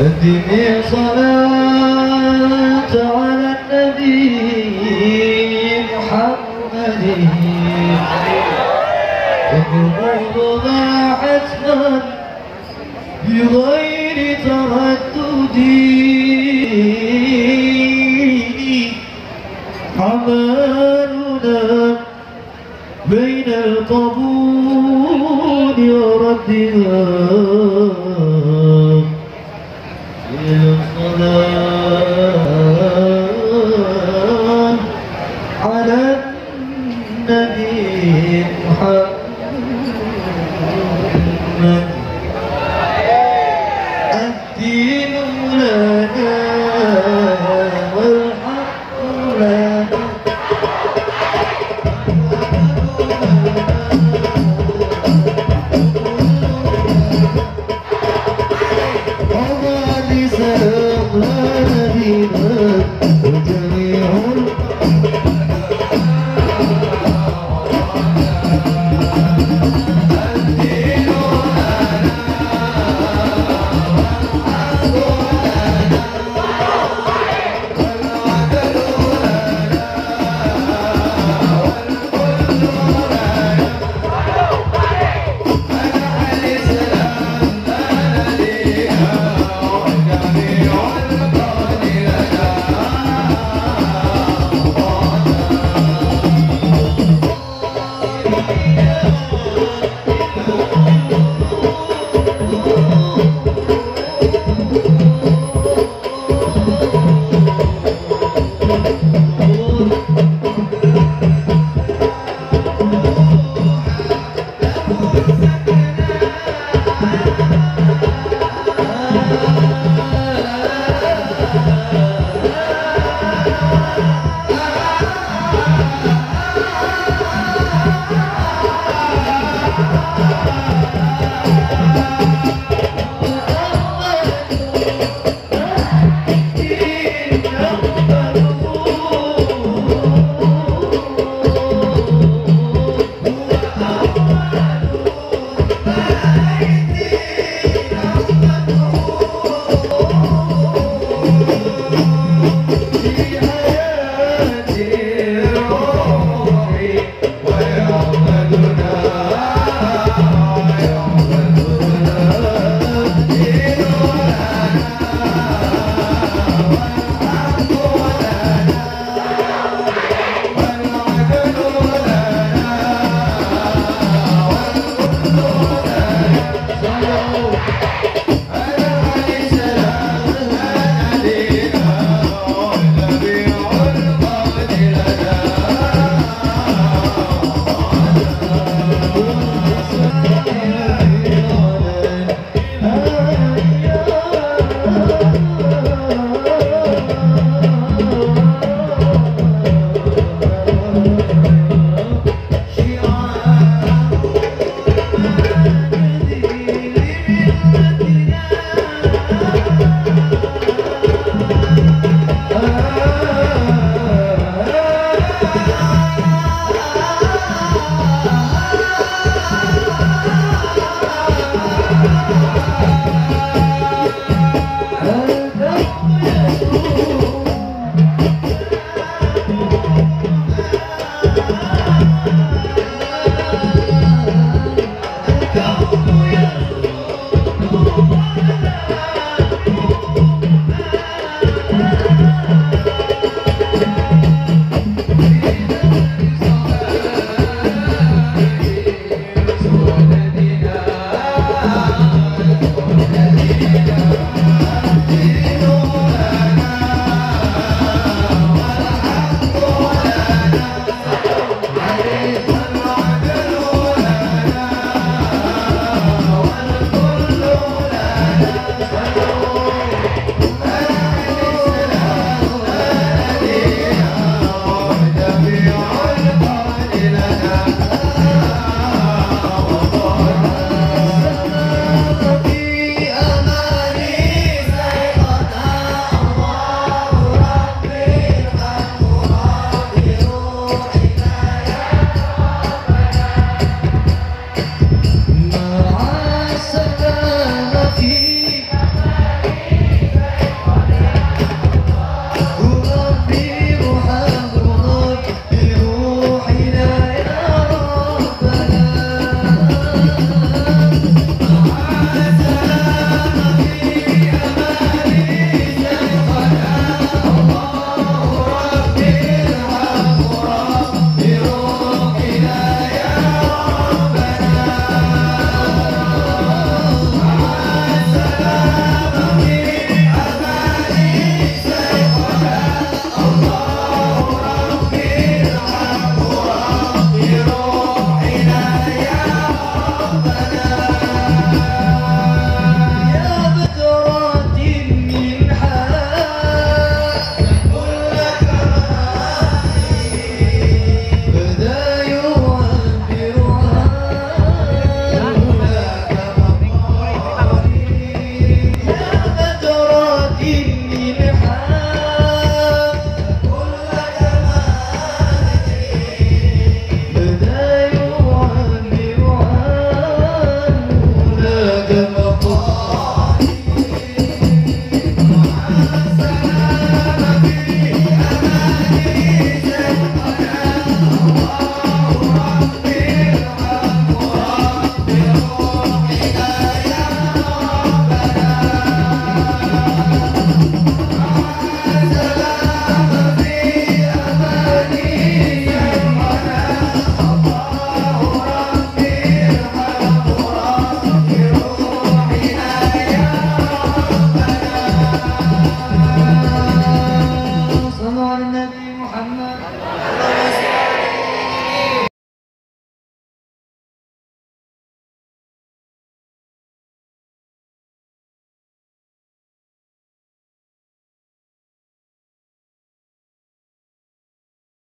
أدمي صلاة على النبي محمد الأمور ضاعت من بغير تردد عمالنا بين القبول وردها على النبي محمد.